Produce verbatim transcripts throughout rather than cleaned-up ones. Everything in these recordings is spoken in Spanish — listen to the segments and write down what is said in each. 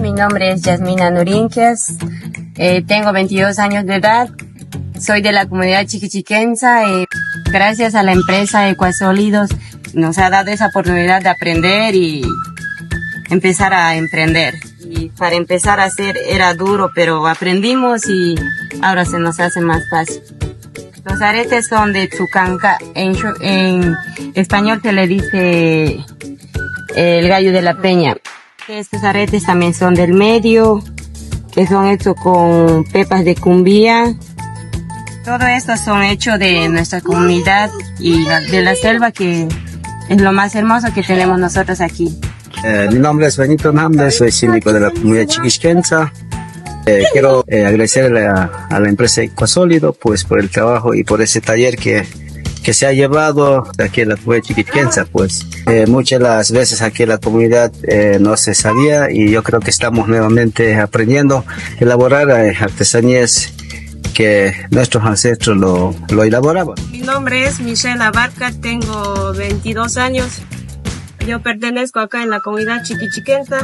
Mi nombre es Yasmina Nurinkes, eh, tengo veintidós años de edad, soy de la comunidad chiquichiquenza y gracias a la empresa Ecuasólidos nos ha dado esa oportunidad de aprender y empezar a emprender. Y para empezar a hacer era duro, pero aprendimos y ahora se nos hace más fácil. Los aretes son de Tzukanca, en, en español se le dice el gallo de la peña. Estos aretes también son del medio, que son hechos con pepas de cumbía. Todo esto son hechos de nuestra comunidad y de la selva, que es lo más hermoso que tenemos nosotros aquí. Eh, mi nombre es Benito Hernández, soy síndico de la comunidad chiquisquenza. Eh, quiero eh, agradecerle a, a la empresa Ecuasólido pues, por el trabajo y por ese taller que... que se ha llevado aquí en la comunidad chiquitquenza, pues. Eh, muchas las veces aquí en la comunidad eh, no se sabía y yo creo que estamos nuevamente aprendiendo a elaborar eh, artesanías que nuestros ancestros lo, lo elaboraban. Mi nombre es Michelle Abarca, tengo veintidós años. Yo pertenezco acá en la comunidad chiquitquenza.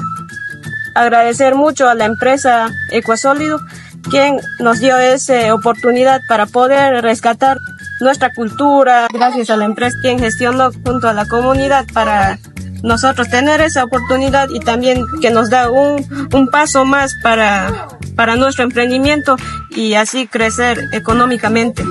Agradecer mucho a la empresa Ecuasólido, quien nos dio esa oportunidad para poder rescatar nuestra cultura, gracias a la empresa quien gestionó junto a la comunidad para nosotros tener esa oportunidad y también que nos da un, un paso más para, para nuestro emprendimiento y así crecer económicamente.